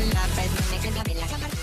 Up on my lap,